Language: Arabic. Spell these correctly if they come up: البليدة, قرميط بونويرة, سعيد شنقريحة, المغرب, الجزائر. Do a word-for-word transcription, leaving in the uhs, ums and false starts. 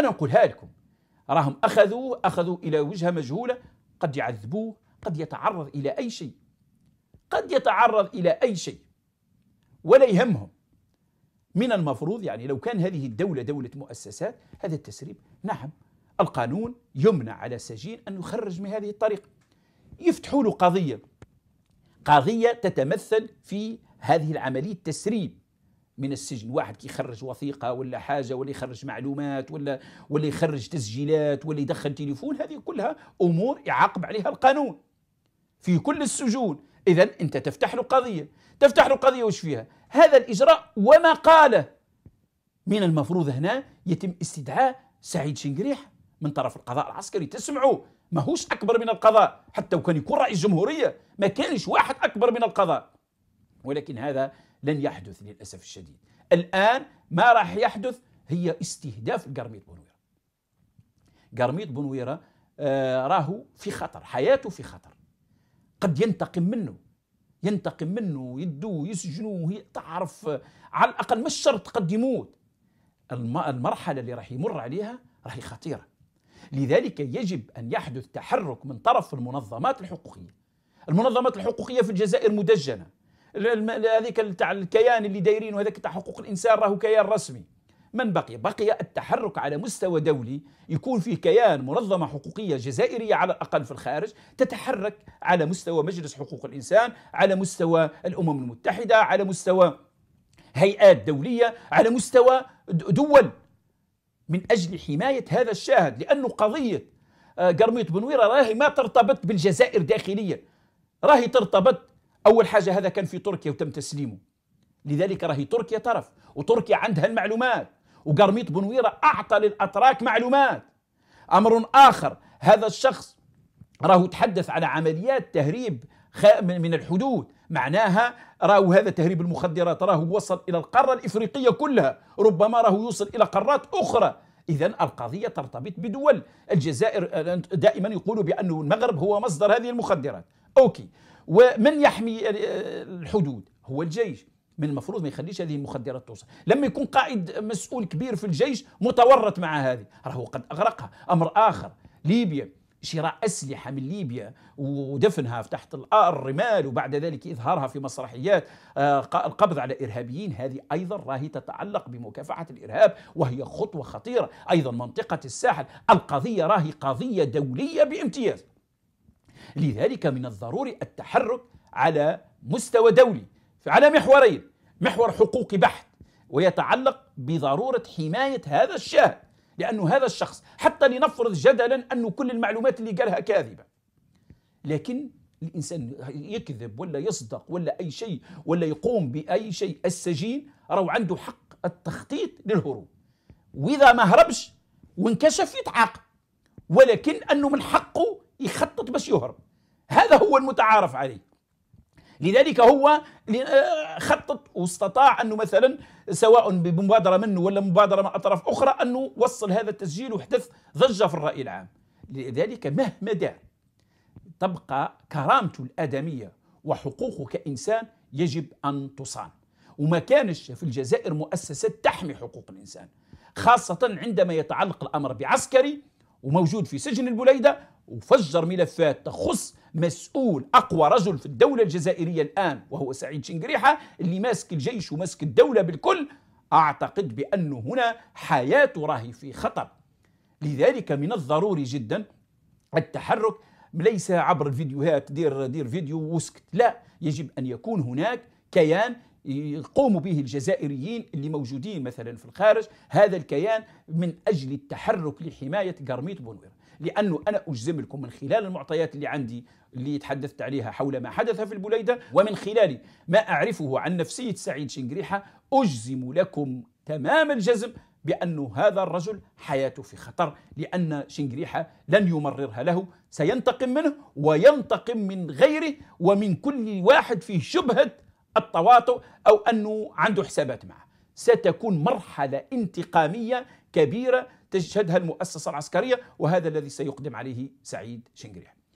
أنا نقولها لكم، راهم أخذوا أخذوا إلى وجهة مجهولة، قد يعذبوه، قد يتعرض إلى أي شيء، قد يتعرض إلى أي شيء ولا يهمهم. من المفروض يعني لو كان هذه الدولة دولة مؤسسات هذا التسريب، نعم القانون يمنع على السجين أن يخرج من هذه الطريقة، يفتحوا له قضية قضية تتمثل في هذه العملية التسريب من السجن. واحد كي يخرج وثيقة ولا حاجة، ولا يخرج معلومات، ولا ولا يخرج تسجيلات، ولا يدخل تليفون، هذه كلها أمور يعاقب عليها القانون في كل السجون. إذا أنت تفتح له قضية، تفتح له قضية وش فيها؟ هذا الإجراء وما قاله. من المفروض هنا يتم استدعاء سعيد شنقريحة من طرف القضاء العسكري، تسمعوا ماهوش أكبر من القضاء، حتى وكان يكون رئيس جمهورية ما كانش واحد أكبر من القضاء، ولكن هذا لن يحدث للأسف الشديد. الآن ما راح يحدث هي استهداف قرميط بونويرة. قرميط بونويرة آه راهو في خطر، حياته في خطر، قد ينتقم منه، ينتقم منه، يدوه، يسجنوه، تعرف، على الأقل مش شرط قد يموت. المرحلة اللي راح يمر عليها راهي خطيرة، لذلك يجب أن يحدث تحرك من طرف المنظمات الحقوقية. المنظمات الحقوقية في الجزائر مدجنة، هذيك تاع الكيان اللي دايرينه هذاك تاع حقوق الإنسان راهو كيان رسمي. من بقي؟ بقي التحرك على مستوى دولي، يكون فيه كيان منظمة حقوقية جزائرية على الأقل في الخارج تتحرك على مستوى مجلس حقوق الإنسان، على مستوى الأمم المتحدة، على مستوى هيئات دولية، على مستوى دول، من أجل حماية هذا الشاهد. لأنه قضية قرميط بونويرة راهي ما ترتبط بالجزائر داخليا، راهي ترتبط، أول حاجة هذا كان في تركيا وتم تسليمه، لذلك راهي تركيا طرف، وتركيا عندها المعلومات، وقرميط بونويرة أعطى للأتراك معلومات. أمر آخر، هذا الشخص راهو تحدث على عمليات تهريب من الحدود، معناها راهو هذا تهريب المخدرات راهو وصل إلى القارة الإفريقية كلها، ربما راهو يوصل إلى قارات أخرى. إذا القضية ترتبط بدول. الجزائر دائما يقولوا بأنه المغرب هو مصدر هذه المخدرات، أوكي، ومن يحمي الحدود هو الجيش، من المفروض ما يخليش هذه المخدرات توصل. لما يكون قائد مسؤول كبير في الجيش متورط مع هذه راهو قد أغرقها. أمر آخر، ليبيا، شراء أسلحة من ليبيا ودفنها تحت الرمال وبعد ذلك إظهارها في مسرحيات، القبض على إرهابيين، هذه أيضا راهي تتعلق بمكافحة الإرهاب وهي خطوة خطيرة. أيضا منطقة الساحل، القضية راهي قضية دولية بامتياز، لذلك من الضروري التحرك على مستوى دولي على محورين، محور حقوقي بحت ويتعلق بضرورة حماية هذا الشاهد، لأنه هذا الشخص حتى لنفرض جدلا أنه كل المعلومات اللي قالها كاذبة، لكن الإنسان يكذب ولا يصدق ولا أي شيء ولا يقوم بأي شيء، السجين راهو عنده حق التخطيط للهروب، وإذا ما هربش وانكشف يتعاقب، ولكن أنه من حقه يخطط باش يهرب، هذا هو المتعارف عليه. لذلك هو خطط واستطاع أنه مثلا سواء بمبادرة منه ولا مبادرة من أطراف أخرى أنه وصل هذا التسجيل وحدث ضجة في الرأي العام. لذلك مهما دار تبقى كرامته الآدمية وحقوقه كإنسان يجب أن تصان، وما كانش في الجزائر مؤسسات تحمي حقوق الإنسان، خاصة عندما يتعلق الأمر بعسكري وموجود في سجن البليدة وفجر ملفات تخص مسؤول أقوى رجل في الدولة الجزائرية الآن وهو سعيد شنقريحة اللي ماسك الجيش وماسك الدولة بالكل. أعتقد بأنه هنا حياته راهي في خطر، لذلك من الضروري جدا التحرك، ليس عبر الفيديوهات، دير دير فيديو وسكت، لا، يجب أن يكون هناك كيان يقوم به الجزائريين اللي موجودين مثلا في الخارج، هذا الكيان من أجل التحرك لحماية قرميط بونويرة. لأنه أنا أجزم لكم من خلال المعطيات اللي عندي اللي تحدثت عليها حول ما حدث في البليدة ومن خلال ما أعرفه عن نفسية سعيد شنقريحة، أجزم لكم تمام الجزم بأنه هذا الرجل حياته في خطر، لأن شنقريحة لن يمررها له، سينتقم منه وينتقم من غيره ومن كل واحد فيه شبهة التواطؤ أو أنه عنده حسابات معه. ستكون مرحلة انتقامية كبيرة تشهدها المؤسسة العسكرية، وهذا الذي سيقدم عليه سعيد شنقريحة.